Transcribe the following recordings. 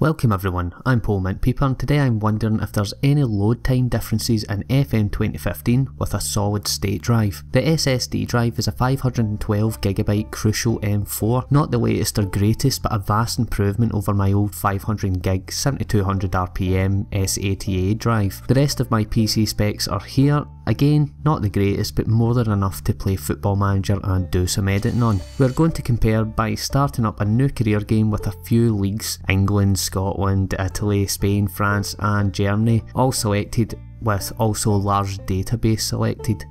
Welcome everyone, I'm Paul Mountpeeper and today I'm wondering if there's any load time differences in FM 2015 with a solid state drive. The SSD drive is a 512GB Crucial M4, not the latest or greatest but a vast improvement over my old 500GB 7200rpm SATA drive. The rest of my PC specs are here, again not the greatest but more than enough to play Football Manager and do some editing on. We're going to compare by starting up a new career game with a few leagues: England, Scotland, Italy, Spain, France and Germany, all selected with also large database selected.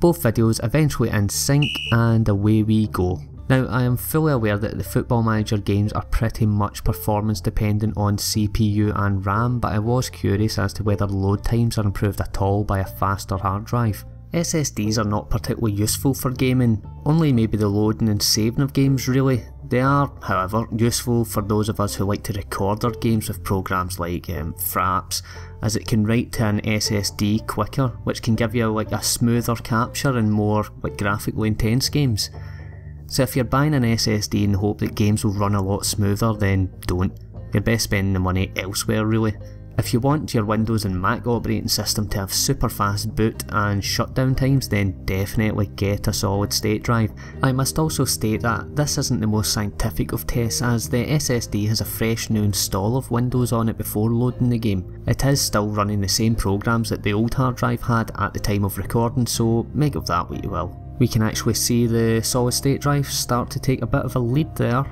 Both videos eventually in sync and away we go. Now I am fully aware that the Football Manager games are pretty much performance dependent on CPU and RAM, but I was curious as to whether load times are improved at all by a faster hard drive. SSDs are not particularly useful for gaming, only maybe the loading and saving of games really. They are, however, useful for those of us who like to record our games with programs like FRAPS, as it can write to an SSD quicker, which can give you a smoother capture in more graphically intense games. So if you're buying an SSD in the hope that games will run a lot smoother, then don't. You're best spending the money elsewhere really. If you want your Windows and Mac operating system to have super fast boot and shutdown times, then definitely get a solid state drive. I must also state that this isn't the most scientific of tests, as the SSD has a fresh new install of Windows on it before loading the game. It is still running the same programs that the old hard drive had at the time of recording, so make of that what you will. We can actually see the solid state drive start to take a bit of a lead there,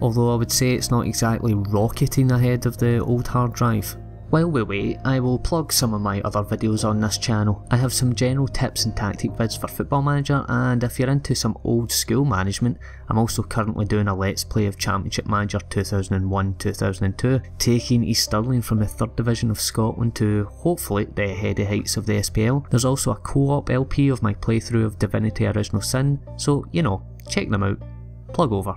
although I would say it's not exactly rocketing ahead of the old hard drive. While we wait, I will plug some of my other videos on this channel. I have some general tips and tactic vids for Football Manager, and if you're into some old school management, I'm also currently doing a let's play of Championship Manager 2001-2002, taking East Stirling from the 3rd Division of Scotland to, hopefully, the heady heights of the SPL. There's also a co-op LP of my playthrough of Divinity Original Sin, so, you know, check them out. Plug over.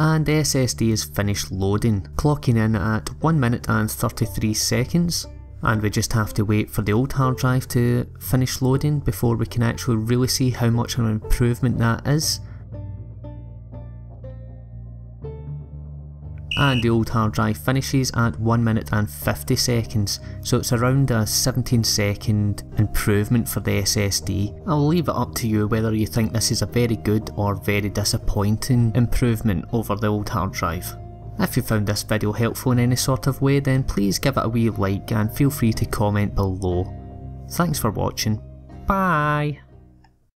And the SSD is finished loading, clocking in at 1 minute and 33 seconds, and we just have to wait for the old hard drive to finish loading before we can actually really see how much of an improvement that is. And the old hard drive finishes at 1 minute and 50 seconds, so it's around a 17-second improvement for the SSD. I'll leave it up to you whether you think this is a very good or very disappointing improvement over the old hard drive. If you found this video helpful in any sort of way, then please give it a wee like and feel free to comment below. Thanks for watching, bye!